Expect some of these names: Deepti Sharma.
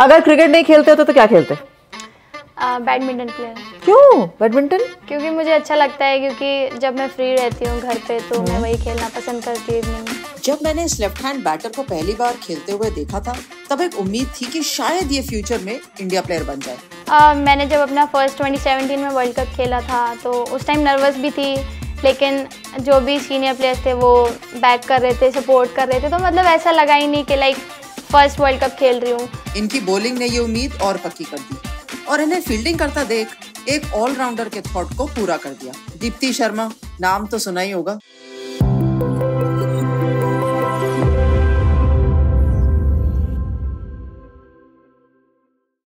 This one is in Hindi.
अगर क्रिकेट नहीं खेलते होते तो क्या खेलते? Badminton player. क्यों बैडमिंटन? क्योंकि मुझे अच्छा लगता है, क्योंकि जब मैं फ्री रहती हूँ घर पे तो मैं वही खेलना पसंद करती हूँ। जब मैंने इस लेफ्ट हैंड बैटर को पहली बार खेलते हुए देखा था तब एक उम्मीद थी कि शायद ये फ्यूचर में इंडिया प्लेयर बन जाए। मैंने जब अपना फर्स्ट 2017 में वर्ल्ड कप खेला था तो उस टाइम नर्वस भी थी, लेकिन जो भी सीनियर प्लेयर्स थे वो बैक कर रहे थे, सपोर्ट कर रहे थे, तो मतलब ऐसा लगा ही नहीं कि लाइक फर्स्ट वर्ल्ड कप खेल रही हूँ। इनकी बॉलिंग ने ये उम्मीद और पक्की कर दी और इन्हें फील्डिंग करता देख एक ऑलराउंडर के थॉट को पूरा कर दिया। दीप्ति शर्मा नाम तो सुना ही होगा।